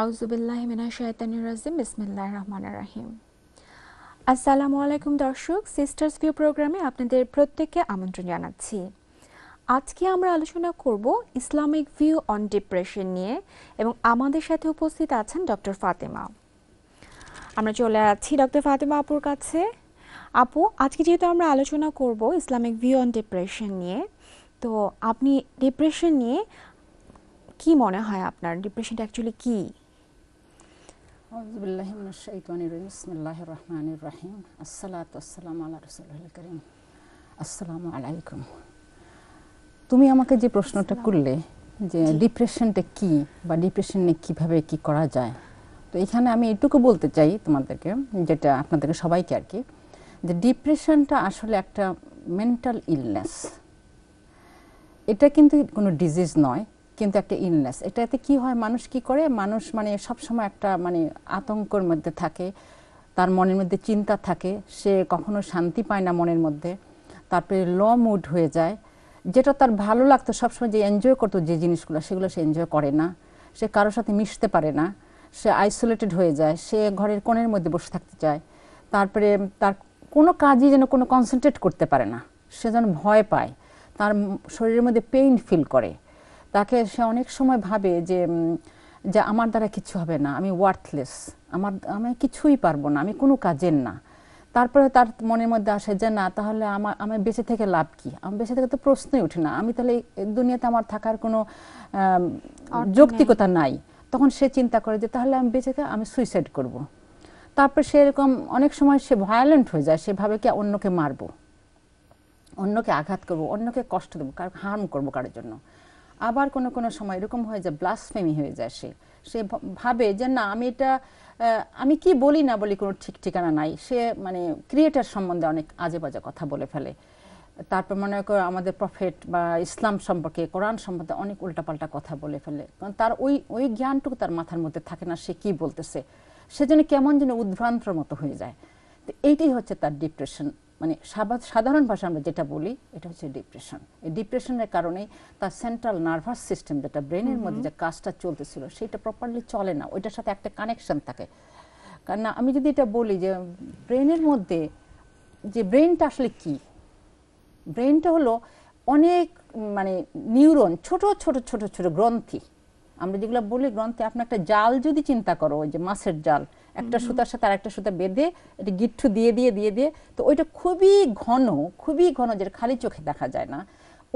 আউযুবিল্লাহি মিনাশ শাইতানির রাজিম বিসমিল্লাহির রহমানির রহিম। আসসালামু আলাইকুম দর্শক, সিস্টার্স ভিউ প্রোগ্রামে আপনাদের প্রত্যেককে আমন্ত্রণ জানাচ্ছি। আজকে আমরা আলোচনা করব ইসলামিক ভিউ অন ডিপ্রেশন নিয়ে এবং আমাদের সাথে উপস্থিত আছেন ডক্টর ফাতেমা। আমরা চলে আছি ডক্টর ফাতেমা আপুর কাছে। আপু, আজকে যেহেতু আমরা আলোচনা করব ইসলামিক ভিউ অন ডিপ্রেশন নিয়ে, তো আপনি ডিপ্রেশন নিয়ে কি মনে হয়, আপনার ডিপ্রেশনটা অ্যাকচুয়ালি কি? আউযুবিল্লাহি মিনাশ শাইতানির রাজিম বিসমিল্লাহির রহমানির রহিম আসসালাতু ওয়াসসালামু আলা রাসূলিল কারীম। আসসালামু আলাইকুম। তুমি আমাকে যে প্রশ্নটা করলে যে ডিপ্রেশনটা কি বা ডিপ্রেশন নিয়ে কিভাবে কি করা যায়, তো এখানে আমি এটুকু বলতে চাই তোমাদেরকে, যেটা আপনাদেরকে সবাইকে আর কি, যে ডিপ্রেশনটা আসলে একটা মেন্টাল ইলনেস। এটা কিন্তু কোনো ডিজিজ নয়, কিন্তু একটা ইলনেস। এটাতে কি হয়, মানুষ কি করে, মানুষ মানে সবসময় একটা মানে আতঙ্কের মধ্যে থাকে, তার মনের মধ্যে চিন্তা থাকে, সে কখনো শান্তি পায় না মনের মধ্যে, তারপরে লো মুড হয়ে যায়। যেটা তার ভালো লাগতো সবসময়, যে এনজয় করতো যে জিনিসগুলো, সেগুলো সে এনজয় করে না, সে কারোর সাথে মিশতে পারে না, সে আইসোলেটেড হয়ে যায়, সে ঘরের কোণের মধ্যে বসে থাকতে চায়। তারপরে তার কোনো কাজই যেন কোনো কনসেন্ট্রেট করতে পারে না, সে যেন ভয় পায়, তার শরীরের মধ্যে পেইন ফিল করে, তাকে সে অনেক সময় ভাবে যে আমার দ্বারা কিছু হবে না, আমি ওয়ার্থলেস, আমি কিছুই পারবো না, আমি কোনো কাজের না। তারপরে তার মনের মধ্যে আসে যে না, তাহলে আমার বেঁচে থেকে লাভ কি, আমার বেঁচে থেকে তো প্রশ্নই ওঠে না, আমি তাহলে দুনিয়াতে আমার থাকার কোনো যৌক্তিকতা নাই। তখন সে চিন্তা করে যে তাহলে আমি বেঁচে থেকে আমি সুইসাইড করব। তারপর সে এরকম অনেক সময় সে ভায়োলেন্ট হয়ে যায়, সে ভাবে কি অন্যকে মারবো, অন্যকে আঘাত করবো, অন্যকে কষ্ট দেবো, কারো হার্ম করবো কারোর জন্য। আবার কোনো কোনো সময় এরকম হয়ে যায়, ব্লাসফেমি হয়ে যায়, সে ভাবে যে না, আমি এটা আমি কি বলি না বলি কোনো ঠিক ঠিকানা নাই। সে মানে ক্রিয়েটার সম্বন্ধে অনেক আজে বাজে কথা বলে ফেলে। তারপর মনে করে আমাদের প্রফেট বা ইসলাম সম্পর্কে, কোরআন সম্পর্কে অনেক উল্টাপাল্টা কথা বলে ফেলে, কারণ তার ওই জ্ঞানটুকু তার মাথার মধ্যে থাকে না, সে কি বলতেছে, সেজন্য কেমন যেন উদ্ভ্রান্তর মতো হয়ে যায়। তো এইটাই হচ্ছে তার ডিপ্রেশন, মানে সাধারণ ভাষা আমরা যেটা বলি, এটা হচ্ছে ডিপ্রেশন। এই ডিপ্রেশনের কারণেই তার সেন্ট্রাল নার্ভাস সিস্টেম, যেটা ব্রেনের মধ্যে যে কাজটা চলতেছিল, সেটা প্রপারলি চলে না, ওইটার সাথে একটা কানেকশন থাকে। কারণ আমি যদি এটা বলি যে ব্রেনের মধ্যে, যে ব্রেনটা আসলে কি, ব্রেনটা হলো অনেক মানে নিউরন, ছোট ছোট ছোট ছোট গ্রন্থি, আমরা যেগুলো বলি গ্রন্থি। আপনি একটা জাল যদি চিন্তা করো, ওই যে মাছের জাল, একটা সুতার সাথে আর একটা সুতা বেঁধে এটা গিট্টু দিয়ে দিয়ে দিয়ে দিয়ে, তো ওইটা খুবই ঘন, খুবই ঘন, যেটা খালি চোখে দেখা যায় না,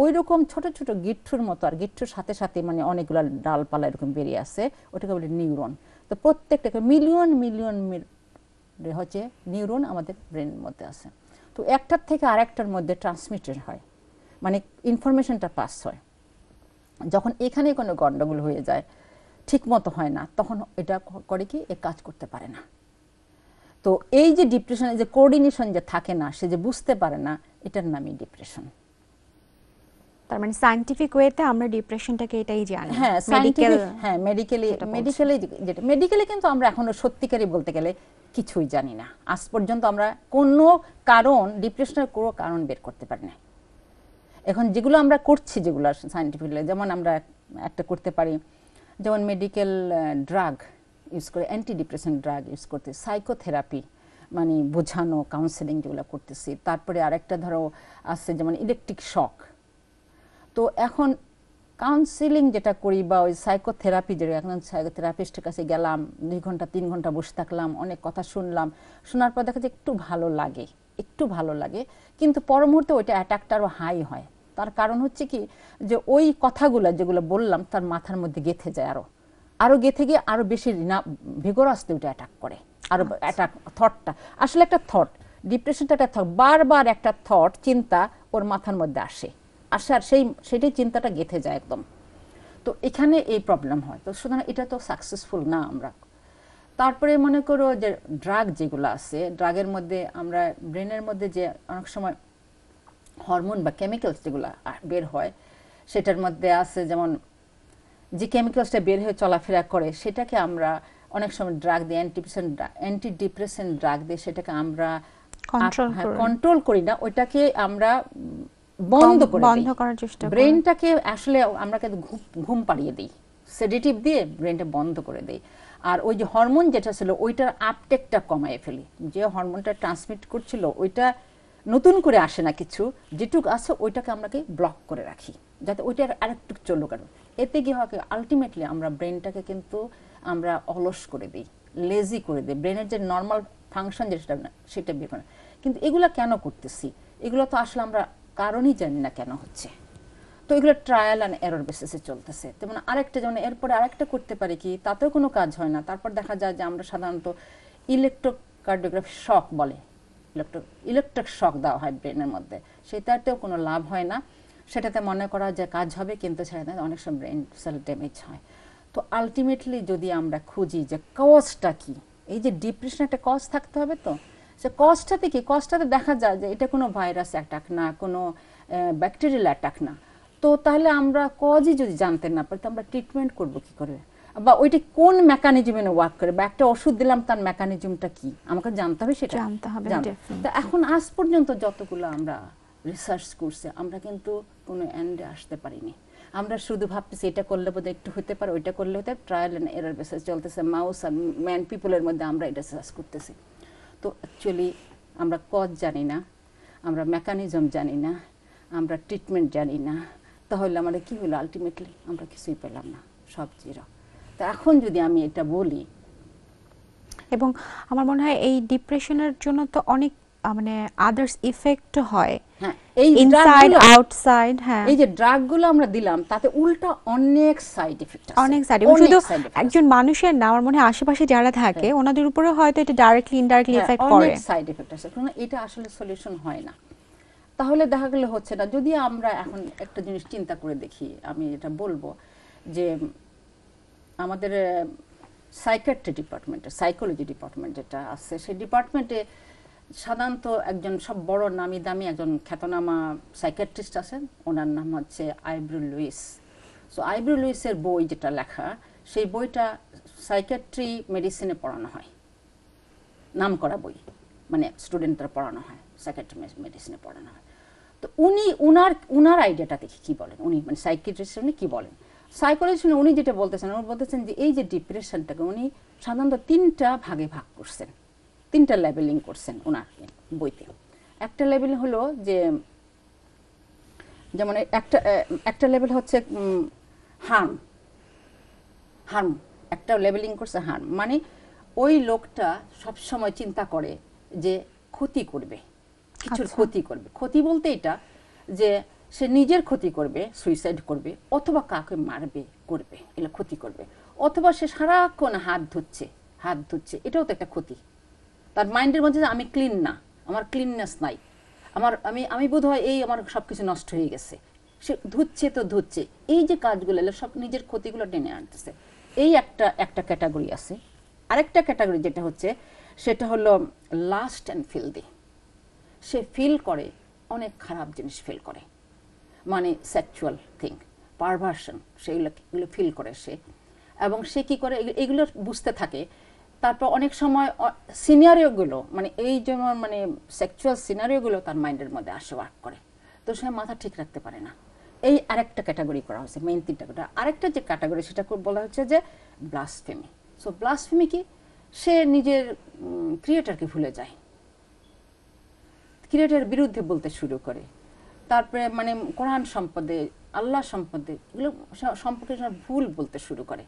ওই রকম ছোট ছোট গিট্টুর মতো। আর গিট্টুর সাথে সাথে মানে অনেকগুলো ডালপালা এরকম বেরিয়ে আসে, ওটাকে বলে নিউরন। তো প্রত্যেকটাকে মিলিয়ন মিলিয়ন হচ্ছে নিউরন আমাদের ব্রেনের মধ্যে আছে। তো একটার থেকে আরেকটার মধ্যে ট্রান্সমিটেড হয়, মানে ইনফরমেশনটা পাস হয়। যখন এখানে কোনো গণ্ডগোল হয়ে যায়, ঠিক মতো হয় না, তখন এটা করে কি, এ কাজ করতে পারে না। তো এই যে ডিপ্রেশনের যে কোঅর্ডিনেশন যে থাকে না, সে যে বুঝতে পারে না, এটার নামই ডিপ্রেশন। তার মানে সায়েন্টিফিক ওয়েতে আমরা ডিপ্রেশনটাকে এটাই জানি। হ্যাঁ, মেডিকেলি কিন্তু আমরা এখনো সত্যিকারই বলতে গেলে কিছুই জানি না। আজ পর্যন্ত আমরা কোনো কারণ, ডিপ্রেশনের কোনো কারণ বের করতে পারি না। এখন যেগুলো আমরা করছি, যেগুলো সায়েন্টিফিকলি, যেমন আমরা একটা করতে পারি, যেমন মেডিকেল ড্রাগ ইউজ করে, অ্যান্টিডিপ্রেশন ড্রাগ ইউজ করতে, সাইকোথেরাপি মানে বোঝানো, কাউন্সেলিং যেগুলো করতেছি। তারপরে আরেকটা ধরো আছে যেমন ইলেকট্রিক শক। তো এখন কাউন্সেলিং যেটা করি বা ওই সাইকোথেরাপি, যেটা এখন সাইকোথেরাপিস্টের কাছে গেলাম, 2 ঘন্টা 3 ঘন্টা বসে থাকলাম, অনেক কথা শুনলাম, শোনার পর দেখা যায় একটু ভালো লাগে, কিন্তু পর মুহূর্তে ওইটা অ্যাটাকটা আরও হাই হয়। তার কারণ হচ্ছে কি, যে ওই কথাগুলো যেগুলো বললাম তার মাথার মধ্যে গেঁথে যায়, আরও গেঁথে গিয়ে আরও বেশি ভিগোরাসলি ওটা অ্যাটাক করে, আরও অ্যাটাক। থটটা আসলে একটা থট, ডিপ্রেশনটা একটা থট, বারবার একটা থট, চিন্তা ওর মাথার মধ্যে আসে, আর সেটাই চিন্তাটা গেঁথে যায় একদম। তো এখানে এই প্রবলেম হয়। তো সুতরাং এটা তো সাকসেসফুল না আমরা। তারপরে মনে করো যে ড্রাগ যেগুলো আছে, ড্রাগের মধ্যে আমরা ব্রেনের মধ্যে যে অনেক সময় হরমোন বা কেমিক্যালস যেগুলো বের হয়, সেটার মধ্যে আছে, যেমন যে কেমিক্যালসটা বের হয়ে চলাফেরা করে, সেটাকে আমরা অনেক সময় ড্রাগ দিয়ে, অ্যান্টিডিপ্রেশন ড্রাগ দিয়ে সেটাকে আমরা কন্ট্রোল করি না, ওইটাকে আমরা বন্ধ করে দিই, ব্রেনটাকে আসলে আমরা ঘুম পাড়িয়ে দিই, সেডেটিভ দিয়ে ব্রেনটা বন্ধ করে দিই। আর ওই যে হরমোন যেটা ছিল ওইটার আপটেকটা কমায় ফেলি। যে হরমোনটা ট্রান্সমিট করছিল ওইটা নতুন করে আসে না, কিছু যেটুক আছে ওইটাকে আমরাকে ব্লক করে রাখি যাতে ওইটা আরেকটু চলুক। কারণ এতে কি হয় আলটিমেটলি আমরা ব্রেনটাকে কিন্তু আমরা অলস করে দিই, লেজি করে দিই, ব্রেনের যে নর্মাল ফাংশন যেটা না সেটা বের করে। কিন্তু এগুলো কেন করতেছি, এগুলো তো আসলে আমরা কারণই জানি না কেন হচ্ছে। তো এগুলো ট্রায়াল অ্যান্ড এরর বেসিসে চলতেছে। তেমন আরেকটা যেমন এরপরে আরেকটা করতে পারি কি, তাতেও কোনো কাজ হয় না। তারপর দেখা যায় যে আমরা সাধারণত ইলেকট্রোকার্ডিওগ্রাফি শক বলে, ইলেকট্রিক শক দেওয়া হয় ব্রেনের মধ্যে, সেটাতেও কোনো লাভ হয় না। সেটাতে মনে করা যে কাজ হবে কিন্তু সেটাতে অনেক সময় ব্রেন সেল ড্যামেজ হয়। তো আলটিমেটলি যদি আমরা খুঁজি যে কজটা কি, এই যে ডিপ্রেশন একটা কজ থাকতে হবে। তো সে কজটাতে কি, কজটাতে দেখা যায় যে এটা কোনো ভাইরাস অ্যাটাক না, কোনো ব্যাকটেরিয়াল অ্যাটাক না। তো তাহলে আমরা কজই যদি জানতে না পারি তো আমরা ট্রিটমেন্ট করবো কী করে, বা ওইটা কোন মেকানিজমে ওয়ার্ক করে, বা একটা ওষুধ দিলাম তার মেকানিজমটা কি আমাকে জানতে হবে, সেটা জানতে হবে। তো এখন আজ পর্যন্ত যতগুলো আমরা রিসার্চ করছি আমরা কিন্তু কোনো এন্ডে আসতে পারিনি। আমরা শুধু ভাবতেছি এটা করলে বোধ একটু হতে পারে, ওইটা করলে হতে, ট্রায়াল অ্যান্ড এরর বেসিস চলতেছে। মাউস আর ম্যান পিপলের মধ্যে আমরা এটা রিসার্চ করতেছি। তো অ্যাকচুয়ালি আমরা কজ জানি না, আমরা মেকানিজম জানি না, আমরা ট্রিটমেন্ট জানি না, তাহলে আমাদের কী হলো আলটিমেটলি আমরা কিছুই পেলাম না, সব জিরো। তা এখন যদি আমি এটা বলি, এবং আমার মনে হয় এই ডিপ্রেশনের জন্য তো অনেক মানে আদার্স ইফেক্ট হয়। হ্যাঁ, এই ইনসাইড আউটসাইড, হ্যাঁ এই যে ড্রাগগুলো আমরা দিলাম তাতে উল্টা অনেক সাইড ইফেক্ট আছে, অনেক সাইড ইফেক্ট। শুধু একজন মানুষের না, আমার মনে হয় আশেপাশে যারা থাকে ওনাদের উপরে হয়তো এটা ডাইরেক্টলি ইনডাইরেক্টলি ইফেক্ট করে, অনেক সাইড ইফেক্ট আছে। কারণ এটা আসলে সলিউশন হয় না, তাহলে দেখা গেল হচ্ছে না। যদি আমরা এখন একটা জিনিস চিন্তা করে দেখি, আমি এটা বলবো যে আমাদের সাইকিয়াট্রি ডিপার্টমেন্টে, সাইকোলজি ডিপার্টমেন্ট যেটা আছে সেই ডিপার্টমেন্টে সাধারণত একজন সব বড় নামি দামি একজন খ্যাতনামা সাইকিয়াট্রিস্ট আছেন, ওনার নাম হচ্ছে আইব্রু লুইস। সো আইব্রু লুইসের বই যেটা লেখা সেই বইটা সাইকিয়াট্রি মেডিসিনে পড়ানো হয়, নাম করা বই, মানে স্টুডেন্টরা পড়ানো হয়, সাইকিয়াট্রি মেডিসিনে পড়ানো হয়। তো উনি উনার আইডিয়াটা দেখি কী বলেন, উনি মানে সাইকিয়াট্রিস্ট উনি কী বলেন, সাইকোলজি উনি যেটা বলতেছেন, উনি বলতেছেন যে এই যে ডিপ্রেশনটাকে উনি সাধারণত তিনটা ভাগে ভাগ করছেন, তিনটা লেবেলিং করছেন ওনার বইতে। একটা লেবেল হলো যে যেমন একটা লেবেল হচ্ছে হার্ম, একটা লেবেলিং করছে হার্ম, মানে ওই লোকটা সবসময় চিন্তা করে যে ক্ষতি করবে, কিছুর ক্ষতি করবে। ক্ষতি বলতে এটা যে সে নিজের ক্ষতি করবে, সুইসাইড করবে, অথবা কাকে মারবে করবে, এগুলো ক্ষতি করবে। অথবা সে সারাক্ষণ হাত ধুচ্ছে, এটাও তো একটা ক্ষতি। তার মাইন্ডের মধ্যে আমি ক্লিন না, আমার ক্লিননেস নাই, আমি বোধ হয় এই আমার সব কিছু নষ্ট হয়ে গেছে, সে ধুচ্ছে। এই যে কাজগুলো এলো সব নিজের ক্ষতিগুলো টেনে আনতেছে, এই একটা ক্যাটাগরি আছে। আরেকটা ক্যাটাগরি যেটা হচ্ছে সেটা হলো লাস্ট অ্যান্ড ফিল দি, সে ফিল করে অনেক খারাপ জিনিস ফিল করে, মানে সেক্সুয়াল থিং, পারভার্সন, সেগুলো ফিল করে সে। এবং সে কি করে এগুলো বুঝতে থাকে। তারপর অনেক সময় সিনারিওগুলো মানে এই যেমন মানে সেক্সুয়াল সিনারিওগুলো তার মাইন্ডের মধ্যে আসে, ওয়ার্ক করে, তো সে মাথা ঠিক রাখতে পারে না। এই আরেকটা ক্যাটাগরি করা হয়েছে, মেইন তিনটা ক্যাটাগরি। আরেকটা যে ক্যাটাগরি সেটা বলা হচ্ছে যে ব্লাসফেমি। সো ব্লাসফেমি কি, সে নিজের ক্রিয়েটারকে ভুলে যায়, ক্রিয়েটারের বিরুদ্ধে বলতে শুরু করে। তারপরে মানে কোরআন সম্পদে, আল্লাহ সম্পদে, এগুলো সম্পর্কে ভুল বলতে শুরু করে,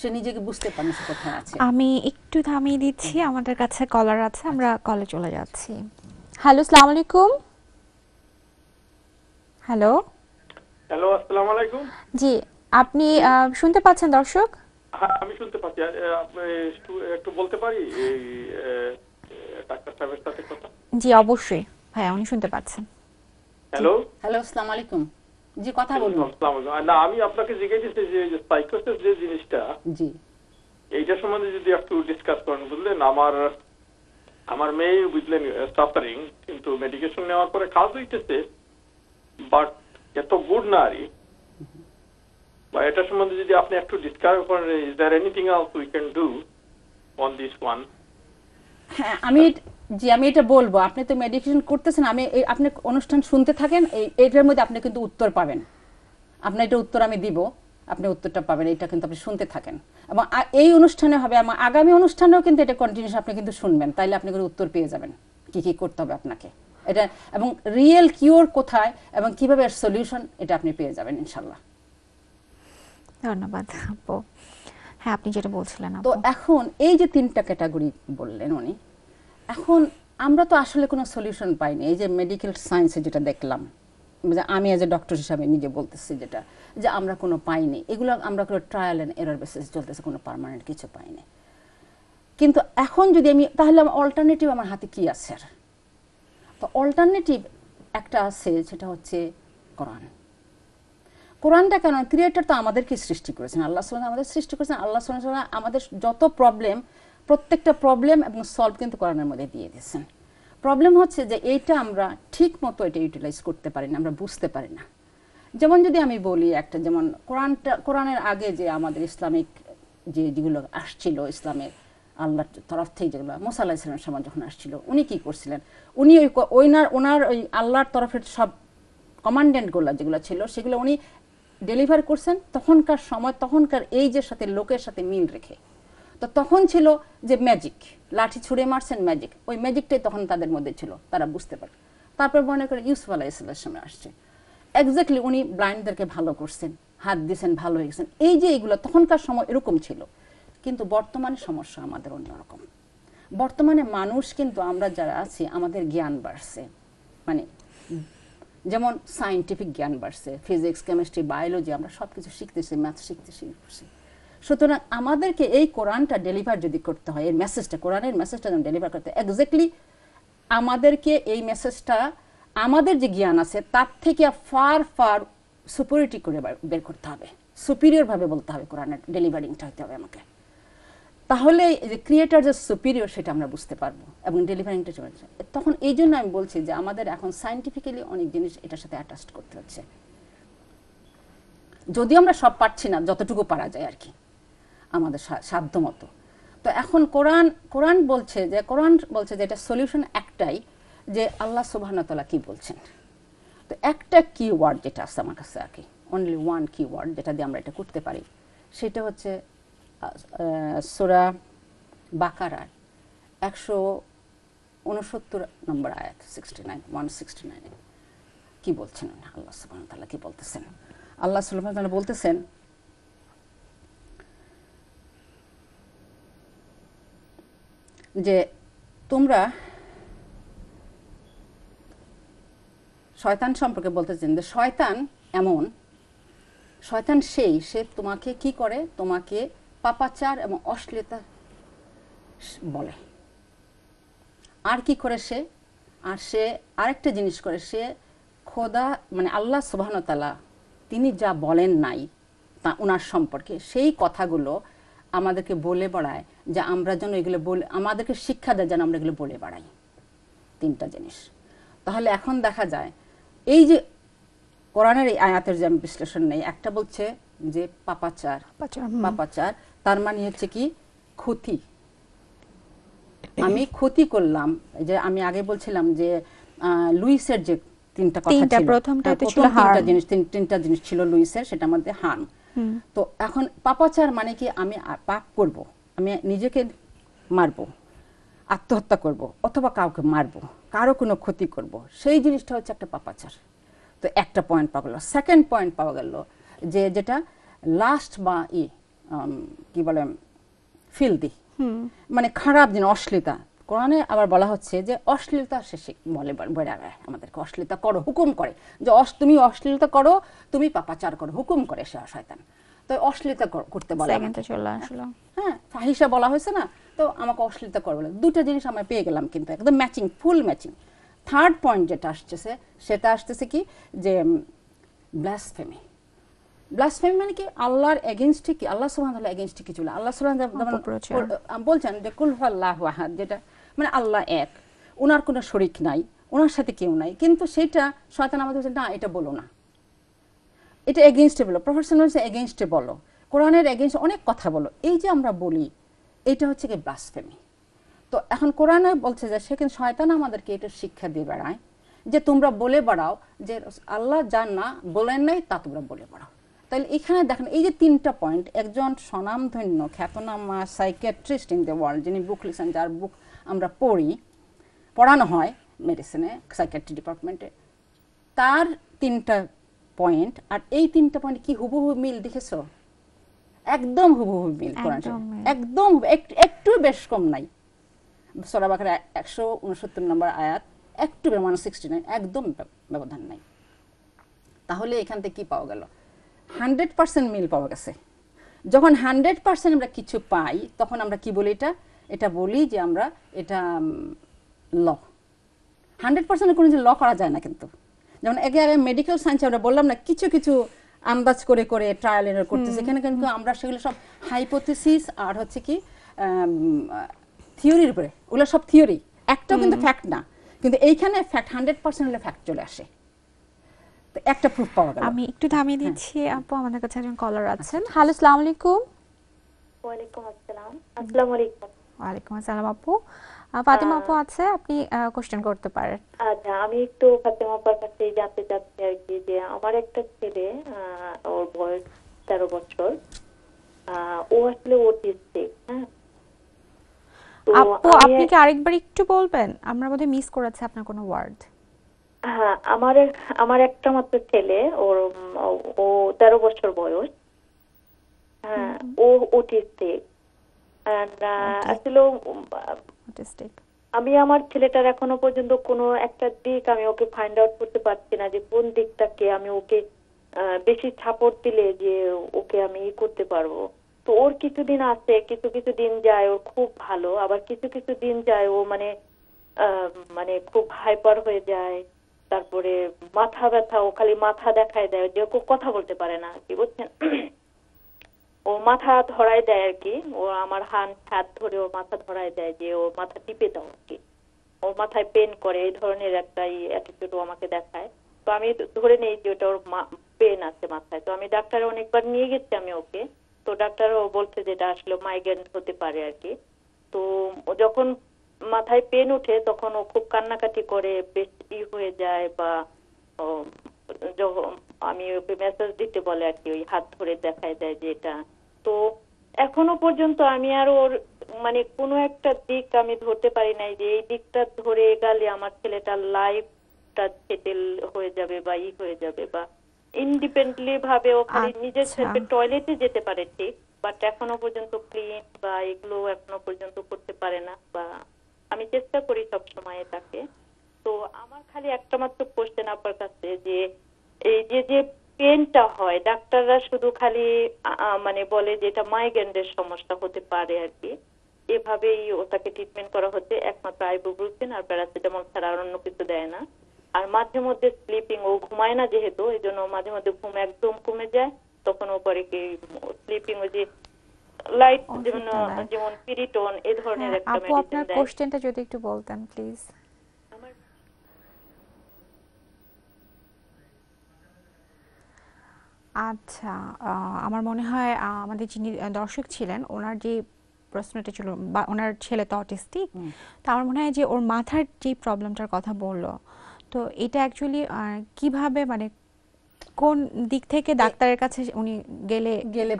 সে নিজেকে বুঝতে পারে না কোথায় আছে। আমি একটু থামিয়ে দিচ্ছি, আমাদের কাছে কলার আছে, আমরা কলে চলে যাচ্ছি। হ্যালো, আসসালামু আলাইকুম। হ্যালো হ্যালো, আসসালামু আলাইকুম। জি, আপনি শুনতে পাচ্ছেন দর্শক? হ্যাঁ, আমি শুনতে পাচ্ছি। আপনি একটু বলতে পারি ডাক্তার সাহেবের সাথে কথা? জি অবশ্যই ভাই, উনি শুনতে পাচ্ছেন। হ্যালো হ্যালো, আসসালামু আলাইকুম। জি, কথা বলুন। আসসালামু আলাইকুম। না, আমি আপনাকে জিজ্ঞেস করতে যে সাইকোসিস যে জিনিসটা, জি এইটা সম্বন্ধে যদি একটু ডিসকাস করেন, বুঝলেন? আমার মেয়ে বুঝলেন সাফারিং, কিন্তু মেডিকেশন নেওয়ার পরে কাজ হইতেছে, বাট এত গুড না আরই। বা এটা সম্বন্ধে যদি আপনি একটু ডিসকাস করেন, is there anything else we can do on this one? হ্যাঁ, আমি এটা বলবো। আপনি তো মেডিটেশন করতেছেন, আমি আপনি অনুষ্ঠান শুনতে থাকেন, এইটার মধ্যে আপনি কিন্তু উত্তর পাবেন, আপনার এটা উত্তর আমি দিব। আপনি উত্তরটা পাবেন। এটা কিন্তু আপনি শুনতে থাকেন এবং এই অনুষ্ঠানে হবে আমার আগামী অনুষ্ঠানেও কিন্তু এটা কন্টিনিউস আপনি কিন্তু শুনবেন, তাইলে আপনি করে উত্তর পেয়ে যাবেন কি কি করতে হবে আপনাকে এটা, এবং রিয়েল কিওর কোথায় এবং কিভাবে এর সলিউশন এটা আপনি পেয়ে যাবেন ইনশাআল্লাহ। ধন্যবাদ আপু। হ্যাঁ আপনি যেটা বলছিলেন আপু, তো এখন এই যে তিনটা ক্যাটাগরি বললেন উনি, এখন আমরা তো আসলে কোনো সলিউশন পাইনি। এই যে মেডিকেল সায়েন্সে যেটা দেখলাম, আমি এজ এ ডক্টর হিসাবে নিজে বলতেছি যেটা, যে আমরা কোনো পাইনি, এগুলো আমরা কোনো ট্রায়াল অ্যান্ড এরর বেসিস চলতেছে, কোনো পার্মানেন্ট কিছু পাইনি। কিন্তু এখন যদি আমি তাহলে আমার অল্টারনেটিভ আমার হাতে কী আছে? আর তো অল্টারনেটিভ একটা আছে, সেটা হচ্ছে কোরআন। কোরআনটা কেন, ক্রিয়েটর তো আমাদেরকে সৃষ্টি করেছেন, আল্লাহ সুবহানাহু ওয়া তাআলা আমাদের সৃষ্টি করেছেন, আল্লাহ সুবহানাহু ওয়া তাআলা আমাদের যত প্রবলেম প্রত্যেকটা প্রবলেম এবং সলভ কিন্তু কোরআনের মধ্যে দিয়ে দিয়েছেন। প্রবলেম হচ্ছে যে এইটা আমরা ঠিক মতো এটা ইউটিলাইজ করতে পারি না, আমরা বুঝতে পারি না। যেমন যদি আমি বলি একটা, যেমন কোরআনের আগে যে আমাদের ইসলামিক যেগুলো আসছিল ইসলামের আল্লাহর তরফ থেকে, যেগুলো মুসা আলাইহিস সালামের সময় যখন আসছিল উনি কী করছিলেন, উনি ওনার ওই আল্লাহর তরফের সব কমান্ডেন্টগুলো যেগুলো ছিল সেগুলো উনি ডেলিভার করছেন তখনকার সময়, তখনকার এই যে সাথে লোকের সাথে মিল রেখে। তো তখন ছিল যে ম্যাজিক, লাঠি ছুঁড়ে মারছেন ম্যাজিক, ওই ম্যাজিকটাই তখন তাদের মধ্যে ছিল, তারা বুঝতে পারে। তারপর মনে করেন ইউসুফ আলাইহিসসালামের সময় আসছে, এক্স্যাক্টলি উনি ব্লাইন্ডদেরকে ভালো করছেন, হাত দিয়েছেন, ভালো হয়ে গেছেন। এই যে এইগুলো তখনকার সময় এরকম ছিল, কিন্তু বর্তমানে সমস্যা আমাদের অন্যরকম। বর্তমানে মানুষ কিন্তু আমরা যারা আছি আমাদের জ্ঞান বাড়ছে, মানে যেমন সায়েন্টিফিক জ্ঞান বাড়ছে, ফিজিক্স, কেমিস্ট্রি, বায়োলজি, আমরা সব কিছু শিখতেছি, ম্যাথ শিখতেছি। সুতরাং আমাদেরকে এই কোরআনটা ডেলিভার যদি করতে হয়, এই মেসেজটা, কোরআনের মেসেজটা যেন ডেলিভার করতে হয় এক্স্যাক্টলি আমাদেরকে এই মেসেজটা আমাদের যে জ্ঞান আছে তার থেকে ফার ফার সুপিরিটি করে বের করতে হবে, সুপিরিয়রভাবে বলতে হবে, কোরআনের ডেলিভারিংটা হতে হবে আমাকে। তাহলে যে ক্রিয়েটার যে সুপিরিয়র সেটা আমরা বুঝতে পারবো এবং ডেলিভারিংটা চলে আসবে। তখন এই জন্য আমি বলছি যে আমাদের এখন সায়েন্টিফিক্যালি অনেক জিনিস এটার সাথে অ্যাটাচ করতে হচ্ছে, যদিও আমরা সব পারছি না, যতটুকু পারা যায় আর কি আমাদের সাধ্য মতো। তো এখন কোরআন বলছে যে এটা সলিউশন একটাই, যে আল্লাহ সুবহানাহু ওয়া তাআলা কী বলছেন। তো একটা কিওয়ার্ড যেটা আছে আমার কাছে আর কি, অনলি ওয়ান কিওয়ার্ড যেটা দিয়ে আমরা এটা করতে পারি, সেটা হচ্ছে সূরা বাকারার 169 নম্বর আয়াত, 169 কী বলছেন আল্লাহ সুবহানাহু ওয়া তাআলা, কী বলতেছেন আল্লাহ সুবহানাহু ওয়া তাআলা? বলতেছেন যে তোমরা শয়তান সম্পর্কে বলতেছেন যে শয়তান এমন, শয়তান সেই, সে তোমাকে কি করে, তোমাকে পাপাচার এবং অশ্লীলতা বলে। আর কি করে সে? আর সে আরেকটা জিনিস করে, সে খোদা মানে আল্লাহ সুবহানাহু ওয়া তাআলা তিনি যা বলেন নাই তা ওনার সম্পর্কে, সেই কথাগুলো আমাদেরকে বলে বেড়ায়, যা আমরা যেন এগুলো বলে, আমাদেরকে শিক্ষা দেয় যেন আমরা এগুলো বলে বেড়াই। তিনটা জিনিস। তাহলে এখন দেখা যায় এই যে কোরআনের এই আয়াতের যে আমি বিশ্লেষণ নেই, একটা বলছে যে পাপাচার, তার মানে হচ্ছে কি ক্ষতি, আমি ক্ষতি করলাম। যে আমি আগে বলছিলাম যে লুইসের যে তিনটা জিনিস ছিল লুইসের, সেটা মধ্যে হার্ম। তো এখন পাপাচার মানে কি, আমি পাপ করব, আমি নিজেকে মারব, আত্মহত্যা করব অথবা কাউকে মারব, কারো কোনো ক্ষতি করব, সেই জিনিসটা হচ্ছে একটা পাপাচার। তো একটা পয়েন্ট পাওয়া গেল। সেকেন্ড পয়েন্ট পাওয়া গেল যে যেটা লাস্ট বা কি বলে ফিলদি, মানে খারাপ জিনিস, অশ্লীলতা। কোরআনে আবার বলা হচ্ছে যে অশ্লীলতা সে বলে বেড়ায় আমাদেরকে, অশ্লীলতা করো, হুকুম করে যে তুমি অশ্লীলতা করো, তুমি পাপাচার করো, হুকুম করে সে শয়তান। তো অশ্লীলতা করতে বলে, হ্যাঁ ফাহিশা বলা হয়েছে না, তো আমাকে অশ্লীলতা করো বলে। দুটা জিনিস আমরা পেয়ে গেলাম কিন্তু একদম matching, full matching. Third point যেটা আসতেছে সেটা আসতেছে কি, যে ব্লাসফেমি। ব্লাসফেমি মানে কি, আল্লাহর এগেইনস্টে, কি আল্লাহ সুবহানাহু ওয়া তাআলা এগেইনস্টে কিছু বলে। আল্লাহ সুবহানাহু ওয়া তাআলা বলছেন যে কুল হুয়াল্লাহু আহাদ, যেটা মানে আল্লাহ এক, ওনার কোনো শরিক নাই, ওনার সাথে কেউ নাই। কিন্তু সেটা শয়তান আমাদের বলছে না, এটা বলো না, এটা এগেইনস্টে বলো, প্রফেশনালস এগেইনস্টে বলো, কোরআনের এগেইনস্টে অনেক কথা বলো। এই যে আমরা বলি এটা হচ্ছে কি ব্লাসফেমি। তো এখন কোরআনে বলছে যে সেখানে শয়তান আমাদেরকে এটা শিক্ষা দিয়ে বেড়ায় যে তোমরা বলে বেড়াও যে আল্লাহ যা না বলেন নাই তা তোমরা বলে বেড়াও। তাহলে এখানে দেখেন এই যে তিনটা পয়েন্ট একজন স্বনামধন্য খ্যাতনামা সাইকিয়াট্রিস্ট ইন দ্য ওয়ার্ল্ড যিনি বুক লিখেছেন, যার বুক আমরা পড়ানো হয় মেডিসিনে সাইকিয়াট্রি ডিপার্টমেন্টে, তার তিনটা পয়েন্ট আর এই তিনটা পয়েন্ট কি হুবহু মিল দেখেছো? একদম হুবহু মিল, একদম একটু বেশ কম নাই। সূরা বাকারা 169 নম্বর আয়াত একটু 169 একদম ব্যবধান নাই। তাহলে এখান থেকে কি পাওয়া গেল? 100% মিল পাওয়া গেছে। যখন 100% আমরা কিছু পাই তখন আমরা কি বলি? এটা এটা বলি যে আমরা এটা ল 100% কোনো যে ল করা যায় না। কিন্তু যেমন আগে মেডিকেল সায়েন্সে আমরা বললাম না কিছু কিছু আন্দাজ করে করে ট্রায়াল এরর করতেছে, এখানে কিন্তু আমরা সেগুলো সব হাইপোথিসিস আর হচ্ছে কি থিওরির উপরে, ওগুলো সব থিওরি, একটাও কিন্তু ফ্যাক্ট না। কিন্তু এইখানে ফ্যাক্ট 100% হলে ফ্যাক্ট চলে আসে। তো একটা প্রুফ পাওয়া গেল। আমি একটু থামিয়ে দিচ্ছি আপু, আমাদের কাছে একজন কলার আছেন। হ্যালো, আসসালামু আলাইকুম। ওয়া আলাইকুম আসসালাম। আসসালামু আলাইকুম। ওয়া আলাইকুম আসসালাম আপু। ফাতেমা আপু আছে, আপনি কোশ্চেন করতে পারেন। আচ্ছা, আমি একটু ফাতেমা আপুর কাছে জানতে চাচ্ছি আর কি, যে আমার একটা ছেলে, ওর বয়স 13 বছর, ও আসলে অটিস্টিক। হ্যাঁ আপু, আপনি কি আরেকবার একটু বলবেন? আমরা বোধহয় মিস করেছি আপনার কোনো ওয়ার্ড। হ্যাঁ, আমার একটা মাত্র ছেলে, ও 13 বছর বয়স। হ্যাঁ, ও অটিস্টিক। আসলে আমি আমার ছেলেটার এখনো পর্যন্ত কোনো একটা দিক আমি ওকে ফাইন্ড আউট করতে পারছি না, যে কোন দিকটাকে আমি ওকে বেশি সাপোর্ট দিলে যে ওকে আমি করতে পারবো। তো ওর কিছুদিন আছে, কিছু কিছু দিন যায় ও খুব ভালো, আবার কিছু কিছু দিন যায় ও মানে মানে খুব হাইপার হয়ে যায়, তারপরে মাথা ব্যথা, ও খালি মাথা দেখায় দেয়, যে ও কথা বলতে পারে না আর কি, বুঝছেন? ও মাথা ধরায় দেয় আর কি, ও আমার হাত ধরে ও মাথা ধরায় দেয় যে ও মাথা টিপে দাও আর কি, ওর মাথায় পেন করে, এই ধরনের একটা অ্যাটিটিউড আমাকে দেখায়। তো আমি ধরে নেই যে ওটা ওর পেন আছে মাথায়। তো আমি ডাক্তারে অনেকবার নিয়ে গেছি আমি ওকে, তো ডাক্তার ও বলছে যে এটা আসলে মাইগ্রেন হতে পারে আর কি। তো যখন মাথায় পেন ওঠে তখন ও খুব কান্নাকাটি করে, বেশ হয়ে যায়, বা আমি ওকে মেসেজ দিতে বলে আর কি, ওই হাত ধরে দেখায় দেয় যে এটা। তো এখনো পর্যন্ত আমি আর ওর মানে কোনো একটা দিক আমি ধরতে পারি নাই, যে এই দিকটা ধরে গেলে আমার ছেলেটার লাইফটা সেটেল হয়ে যাবে বা ই হয়ে যাবে, বা ইন্ডিপেন্ডেন্টলি ভাবে ও খালি নিজের ছেলে টয়লেটে যেতে পারে ঠিক, বাট এখনো পর্যন্ত ক্লিন বা এগুলো এখনো পর্যন্ত করতে পারে না, বা আমি চেষ্টা করি সবসময় তাকে। তো আমার খালি একটা মাত্র কোশ্চেন আপনার কাছে, যে এই যে যে পেনটা হয়, ডাক্তাররা শুধু খালি মানে বলে যে এটা মাইগ্রেনের সমস্যা হতে পারে আর কি, এভাবেই ওটাকে ট্রিটমেন্ট করা হচ্ছে, একমাত্র আইবুপ্রোফেন আর প্যারাসিটামল ছাড়া অন্য কিছু দেয় না। আর মাঝে মধ্যে স্লিপিং, ও ঘুমায় না যেহেতু, এই জন্য মাঝে মধ্যে ঘুম একদম কমে যায়, তখন ও করে কি স্লিপিং, ওই যে লাইট যেমন পিরিটন, এই ধরনের একটা মেডিসিন দেয়। আপনার কোশ্চেনটা যদি একটু বলতেন প্লিজ। আচ্ছা, আমার মনে হয় আমাদের যিনি দর্শক ছিলেন ওনার যে প্রশ্নটা ছিল, বা ওনার ছেলে তো অটিস্টিক, তো আমার মনে হয় যে ওর মাথার যে প্রবলেমটার কথা বললো, তো এটা অ্যাকচুয়ালি কিভাবে মানে কোন দিক থেকে ডাক্তারের কাছে উনি গেলে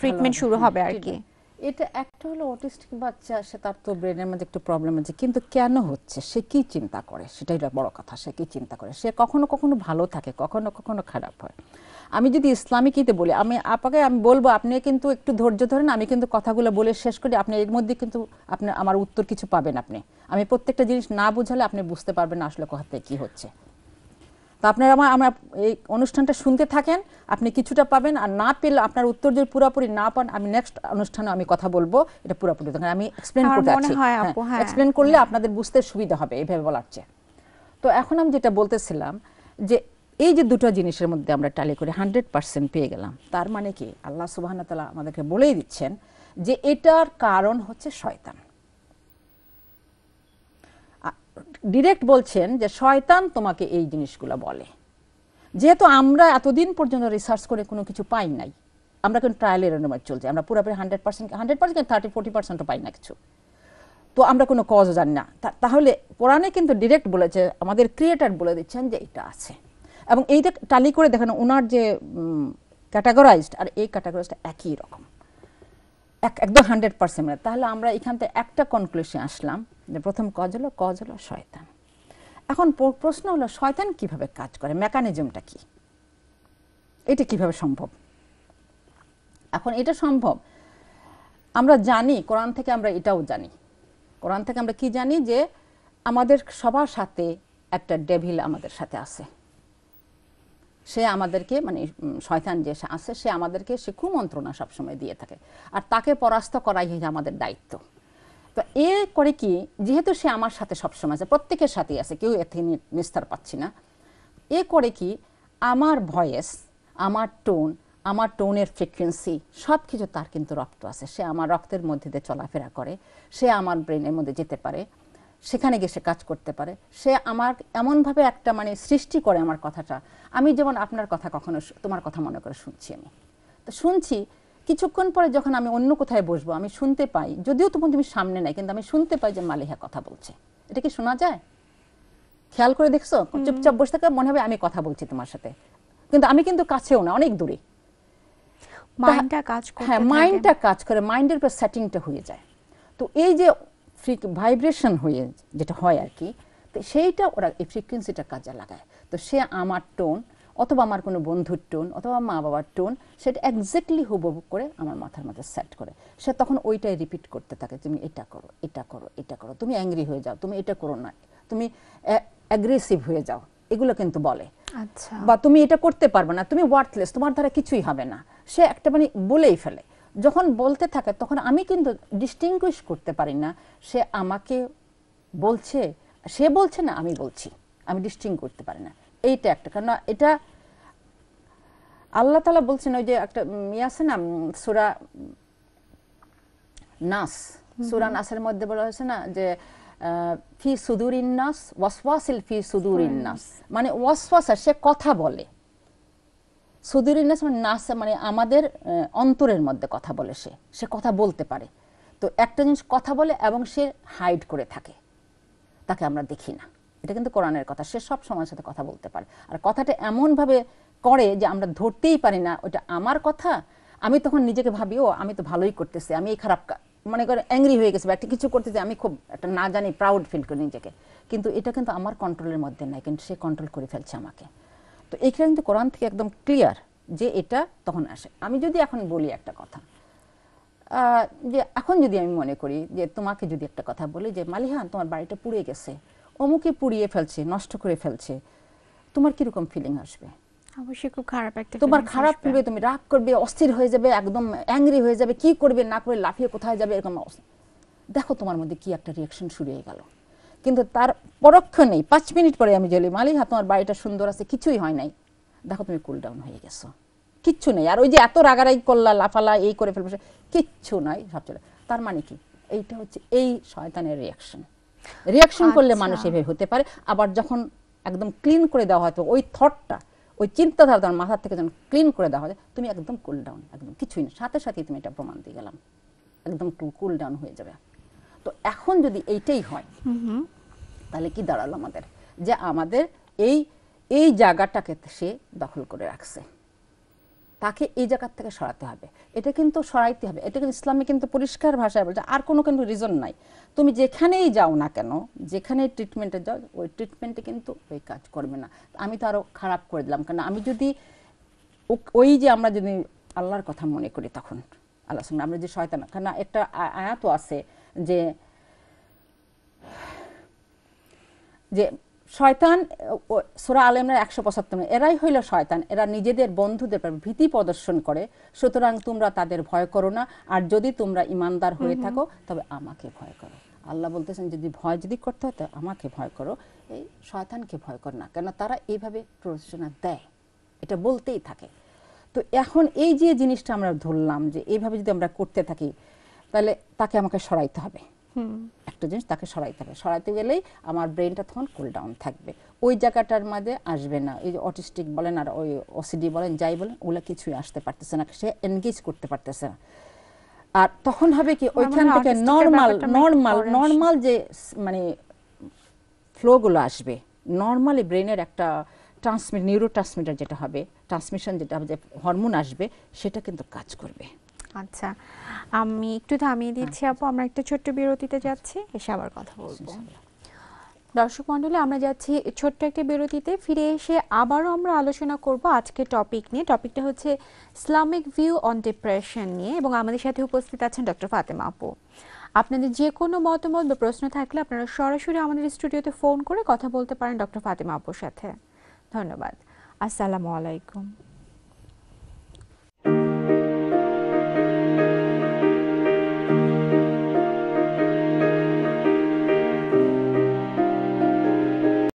ট্রিটমেন্ট শুরু হবে আর কি? এটা একটা হলো অটিস্টিক বাচ্চা, সে তার তো ব্রেনের মধ্যে একটু প্রবলেম আছে, কিন্তু কেন হচ্ছে, সে কি চিন্তা করে সেটাই বড় কথা। সে কি চিন্তা করে, সে কখনো কখনো ভালো থাকে, কখনো কখনো খারাপ হয়। আমি যদি ইসলামিকইতে বলি, আমি আপনাকে আমি বলবো আপনি কিন্তু একটু ধৈর্য ধরেন, আমি কিন্তু কথাগুলো বলে শেষ করি, আপনি এর মধ্যে কিন্তু আপনি আমার উত্তর কিছু পাবেন। আপনি আমি প্রত্যেকটা জিনিস না বুঝালে আপনি বুঝতে পারবেন না আসলে কথাতে কি হচ্ছে। তো আপনারা আমার এই অনুষ্ঠানটা শুনতে থাকেন, আপনি কিছুটা পাবেন, আর না পেলে আপনার উত্তর যদি পুরোপুরি না পান আমি নেক্সট অনুষ্ঠানে আমি কথা বলবো, এটা পুরোপুরি আমি এক্সপ্লেন করতে চাচ্ছি, এক্সপ্লেন করলে আপনাদের বুঝতে সুবিধা হবে, এইভাবে বলার চেয়ে। তো এখন আমি যেটা বলতেছিলাম, যে এই যে দুটো জিনিসের মধ্যে আমরা টালি করে 100% পেয়ে গেলাম, তার মানে কি আল্লাহ সুবহানাহু ওয়া তাআলা আমাদেরকে বলেই দিচ্ছেন যে এটার কারণ হচ্ছে শয়তান। ডিরেক্ট বলছেন যে শয়তান তোমাকে এই জিনিসগুলো বলে। যেহেতু আমরা এতদিন পর্যন্ত রিসার্চ করে কোনো কিছু পাই নাই, আমরা কিন্তু ট্রায়াল এরর নিয়ে চলছে, আমরা পুরোপুরি 100% 30-40%ও পাই না কিছু, তো আমরা কোনো কজও জানি না। তাহলে কোরআনে কিন্তু ডিরেক্ট বলেছে, আমাদের ক্রিয়েটার বলে দিচ্ছেন যে এটা আছে। এবং এইটা টালি করে দেখেন ওনার যে ক্যাটাগরাইজড আর এই ক্যাটাগরাইজটা একই রকম একদম 100% সিমিলার। তাহলে আমরা এখান থেকে একটা কনক্লুশনে আসলাম যে প্রথম কজ হলো শয়তান। এখন প্রশ্ন হলো শয়তান কিভাবে কাজ করে, মেকানিজমটা কি, এটা কিভাবে সম্ভব? এখন এটা সম্ভব আমরা জানি কোরআন থেকে, আমরা এটাও জানি কোরআন থেকে আমরা কি জানি যে আমাদের সবার সাথে একটা ডেভিল আমাদের সাথে আছে, সে আমাদেরকে মানে শয়তান যে আছে সে আমাদেরকে সে কুমন্ত্রণা সবসময় দিয়ে থাকে আর তাকে পরাস্ত করাই হচ্ছে আমাদের দায়িত্ব। তো এ করে কি, যেহেতু সে আমার সাথে সবসময় আছে, প্রত্যেকের সাথেই আছে, কেউ এর থেকে নিস্তার পাচ্ছি না, এ করে কি আমার ভয়েস, আমার টোনের ফ্রিকোয়েন্সি সব কিছু তার কিন্তু রক্ত আছে, সে আমার রক্তের মধ্যে দিয়ে চলাফেরা করে, সে আমার ব্রেনের মধ্যে যেতে পারে, সেখানে গিয়ে সে কাজ করতে পারে, সে আমার এমনভাবে একটা মানে সৃষ্টি করে আমার কথাটা। আমি যেমন আপনার কথা কখনো তোমার কথা মনে করে শুনছি, আমি তো শুনছি, কিছুক্ষণ পরে যখন আমি অন্য কোথায় বসবো আমি শুনতে পাই, যদিও তখন তুমি সামনে নাই কিন্তু আমি শুনতে পাই যে মালিহা কথা বলছে। এটা কি শোনা যায়? খেয়াল করে দেখছো? চুপচাপ বসে থাকলে মনে হবে আমি কথা বলছি তোমার সাথে, কিন্তু আমি কিন্তু কাছেও না, অনেক দূরে। মাইন্ডটা কাজ করে, হ্যাঁ মাইন্ডটা কাজ করে, মাইন্ডের উপর সেটিংটা হয়ে যায়। তো এই যে ভাইব্রেশন হয়ে যেটা হয় আর কি, তো সেইটা ওরা এই ফ্রিকোয়েন্সিটা কাজে লাগায়। তো সে আমার টোন অথবা আমার কোনো বন্ধুর টোন অথবা মা বাবার টোন সেটা একজ্যাক্টলি হুবহু করে আমার মাথার মধ্যে সেট করে, সে তখন ওইটাই রিপিট করতে থাকে, তুমি এটা করো, এটা করো, এটা করো, তুমি অ্যাংরি হয়ে যাও, তুমি এটা করো না, তুমি অ্যাগ্রেসিভ হয়ে যাও, এগুলো কিন্তু বলে। আচ্ছা, বা তুমি এটা করতে পারবে না, তুমি ওয়ার্থলেস, তোমার দ্বারা কিছুই হবে না, সে একটা মানে বলেই ফেলে। যখন বলতে থাকে তখন আমি কিন্তু ডিস্টিংগুইশ করতে পারি না, সে আমাকে বলছে, সে বলছে না আমি বলছি, আমি ডিস্টিং করতে পারি না। এইটা একটা, কারণ এটা আল্লাহ তাআলা বলছেন, ওই যে একটা ইয়ে আছে না সূরা নাসের মধ্যে বলা হয়েছে না যে ফি সুদুরিন নাস ওয়াসওয়াসিল ফি সুদুরিন নাস, মানে ওয়াসওয়াসা সে কথা বলে, সুদুরিন নাস মানে নাস মানে আমাদের অন্তরের মধ্যে কথা বলে, সে কথা বলতে পারে। তো একটা জিনিস কথা বলে এবং সে হাইড করে থাকে, তাকে আমরা দেখি না, এটা কিন্তু কোরআনের কথা, সে সব সময়ের সাথে কথা বলতে পারে আর কথাটা এমনভাবে করে যে আমরা ধরতেই পারি না ওটা আমার কথা। আমি তখন নিজেকে ভাবি ও আমি তো ভালোই করতেছি, আমি এই খারাপ মনে করে অ্যাংরি হয়ে গেছি বা একটা কিছু করতেছি, আমি খুব একটা না জানি প্রাউড ফিল করি নিজেকে, কিন্তু এটা কিন্তু আমার কন্ট্রোলের মধ্যে নাই, কিন্তু সে কন্ট্রোল করে ফেলছে আমাকে। তো এইখানে কিন্তু কোরআন থেকে একদম ক্লিয়ার যে এটা তখন আসে। আমি যদি এখন বলি একটা কথা, যে এখন যদি আমি মনে করি যে তোমাকে যদি একটা কথা বলি যে মালিহা তোমার বাড়িটা পুড়ে গেছে, অমুকে পুড়িয়ে ফেলছে, নষ্ট করে ফেলছে, তোমার কিরকম ফিলিং আসবে? অবশ্যই খুব খারাপ একটা, তোমার খারাপ লাগবে, তুমি রাগ করবে, অস্থির হয়ে যাবে, একদম অ্যাংরি হয়ে যাবে, কি করবে না করে লাফিয়ে কোথায় যাবে, এরকম অবস্থা। দেখো তোমার মধ্যে কি একটা রিয়াকশন শুরু হয়ে গেল, কিন্তু তার পরক্ষণেই 5 মিনিট পরে আমি বলি মালিহা তোমার বাড়িটা সুন্দর আছে, কিছুই হয় নাই, দেখো তুমি কুল ডাউন হয়ে গেছো, কিচ্ছু নেই, আর ওই যে এত রাগারাগি করলা, লাফালা, এই করে ফেলবে, কিচ্ছু নয় সব চলে। তার মানে কি? এইটা হচ্ছে এই শয়তানের রিয়াকশন করলে মানুষ এভাবে হতে পারে। আবার যখন একদম ক্লিন করে দেওয়া হয়, তো ওই থটটা, ওই চিন্তাধারা তোমার মাথার থেকে যখন ক্লিন করে দেওয়া হয় তুমি একদম কুল ডাউন, একদম কিছুই না, সাথে সাথেই তুমি এটা প্রমাণ দিয়ে গেলাম, একদম কুল ডাউন হয়ে যাবে। তো এখন যদি এইটাই হয় তাহলে কি দাঁড়ালো আমাদের, যে আমাদের এই জায়গাটাকে সে দখল করে রাখছে, তাকে এই জায়গার থেকে সরাতে হবে, এটা কিন্তু সরাইতে হবে। এটা কিন্তু ইসলামে কিন্তু পরিষ্কার ভাষায় বলছে, আর কোনো কিন্তু রিজন নাই, তুমি যেখানেই যাও না কেন, যেখানেই ট্রিটমেন্টে যাও, ওই ট্রিটমেন্টে কিন্তু ওই কাজ করবে না। আমি তো আরও খারাপ করে দিলাম, কারণ আমি যদি ওই যে আমরা যদি আল্লাহর কথা মনে করি, তখন আল্লাহর সঙ্গে আমরা যে শয়তান, কারণ একটা আয়াতও আছে যে শয়তান, সূরা আলে ইমরান 175, এরাই হইল শয়তান, এরা নিজেদের বন্ধুদের ভীতি প্রদর্শন করে, সুতরাং তোমরা তাদের ভয় করো না, আর যদি তোমরা ইমানদার হয়ে থাকো তবে আমাকে ভয় করো। আল্লাহ বলতেছেন যদি ভয় যদি করতে হয় তাহলে আমাকে ভয় করো, এই শয়তানকে ভয় করো না, কেন তারা এইভাবে প্ররোচনা দেয়, এটা বলতেই থাকে। তো এখন এই যে জিনিসটা আমরা ধরলাম যে এইভাবে যদি আমরা করতে থাকি তাহলে তাকে আমাকে সরাইতে হবে, একটা জিনিস তাকে সরাইতে হবে, সরাইতে গেলেই আমার ব্রেনটা তখন কুল ডাউন থাকবে, ওই জায়গাটার মধ্যে আসবে না, এই যে অটিস্টিক বলেন আর ওই ওসিডি বলেন যাই বলেন, ওগুলো কিছুই আসতে পারতেছে না, সে এনগেজ করতে পারতেছে না। আর তখন হবে কি ওইখান থেকে নর্মাল যে মানে ফ্লোগুলো আসবে, নর্মালি ব্রেনের একটা ट्रांसमिट न्यूरोट्रांसमिटर जेटा हबे ट्रांसमिशन जेटा हबे हॉर्मोन आसबे सेटा किन्तु काज करबे। আচ্ছা আমি একটু থামিয়ে দিচ্ছি আপু, আমরা একটা ছোট্ট বিরতিতে যাচ্ছি, এসে আবার কথা বলবো। দর্শক মণ্ডলী আমরা যাচ্ছি ছোট্ট একটা বিরতিতে, ফিরে এসে আবারও আমরা আলোচনা করব আজকে টপিক নিয়ে। টপিকটা হচ্ছে ইসলামিক ভিউ অন ডিপ্রেশন নিয়ে এবং আমাদের সাথে উপস্থিত আছেন ডক্টর ফাতেমা আপু। আপনাদের যে কোনো মতামত বা প্রশ্ন থাকলে আপনারা সরাসরি আমাদের স্টুডিওতে ফোন করে কথা বলতে পারেন ডক্টর ফাতেমা আপুর সাথে। ধন্যবাদ। আসসালামু আলাইকুম।